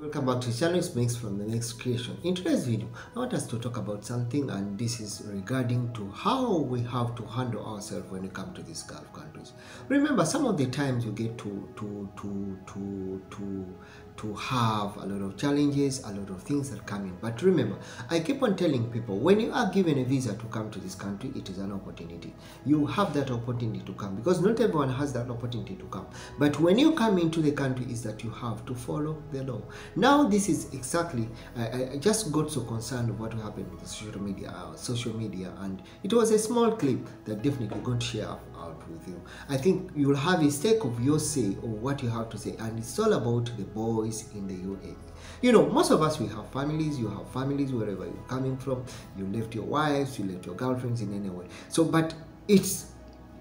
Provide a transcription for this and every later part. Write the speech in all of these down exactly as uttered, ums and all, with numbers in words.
Welcome back to the channel. It's Mix from the Next Creation. In today's video, I want us to talk about something, and this is regarding to how we have to handle ourselves when we come to these Gulf countries. Remember, some of the times you get to to to to to to have a lot of challenges, a lot of things that come in. But remember, I keep on telling people, when you are given a visa to come to this country, it is an opportunity. You have that opportunity to come, because not everyone has that opportunity to come. But when you come into the country, is that you have to follow the law. Now this is exactly, I, I just got so concerned of what happened with the social media, uh, social media, and it was a small clip that definitely got shared out with you. I think you'll have a stake of your say or what you have to say, and it's all about the boys in the U A E. You know, most of us, we have families, you have families wherever you're coming from, you left your wives, you left your girlfriends in any way. So, but it's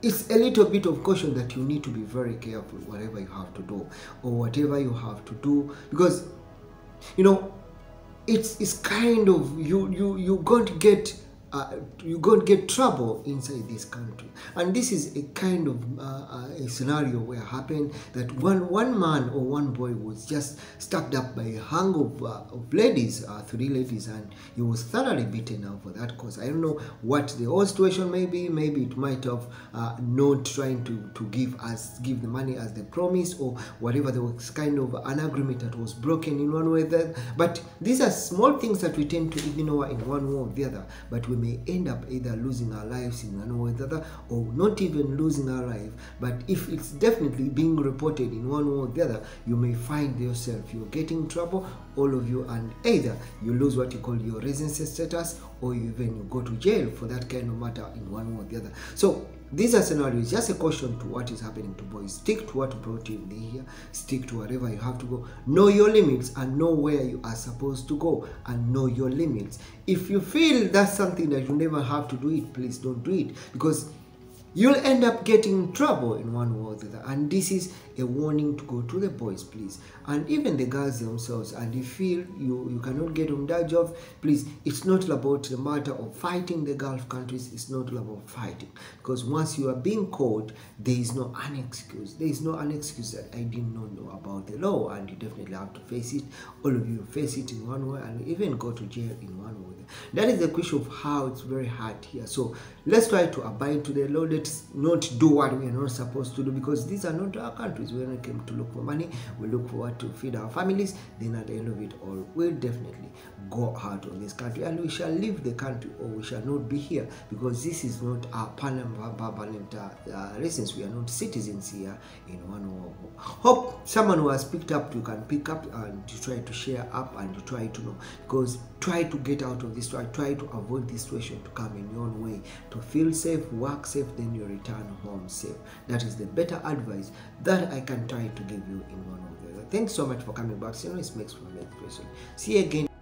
It's a little bit of caution that you need to be very careful whatever you have to do or whatever you have to do, because you know it's it's kind of you you you going to get uh, you going to get trouble inside this country, and this is a kind of uh, a scenario where happened that one one man or one boy was just stacked up by a hang of, uh, of ladies, uh, three ladies, and he was thoroughly beaten up for that cause. I don't know what the whole situation may be. Maybe it might have uh, not trying to to give us give the money as they promised, or whatever. There was kind of an agreement that was broken in one way that. But these are small things that we tend to ignore in one way or the other, but we may end up either losing our lives in one way or the other, or not even losing our life. But if it's definitely being reported in one way or the other, you may find yourself you're getting trouble, all of you, and either you lose what you call your residency status, or you even you go to jail for that kind of matter in one way or the other. So these are scenarios. Just a caution to what is happening to boys. Stick to what brought you here. Stick to wherever you have to go. Know your limits and know where you are supposed to go, and know your limits. If you feel that's something that you never have to do it, please don't do it, because you'll end up getting in trouble in one way or the other. And this is a warning to go to the boys, please, and even the girls themselves. And if you feel you, you cannot get on that job, please, it's not about the matter of fighting the Gulf countries. It's not about fighting, because once you are being caught, there is no an excuse. There is no an excuse that I did not know about the law, and you definitely have to face it. All of you face it in one way, and even go to jail in one way. That is the question of how it's very hard here. So let's try to abide to the law. Let's not do what we are not supposed to do, because these are not our countries. When we came to look for money, we look for what to feed our families. Then at the end of it all, we'll definitely go out of this country, and we shall leave the country, or we shall not be here, because this is not our permanent uh, residence. We are not citizens here in one world. Hope someone who has picked up, you can pick up and you try to share up and you try to know, because try to get out of this, try, try to avoid this situation to come in your own way, to feel safe, work safe, then you return home safe. That is the better advice that I can try to give you in one of the other. Thanks so much for coming back. See you next week. See you again.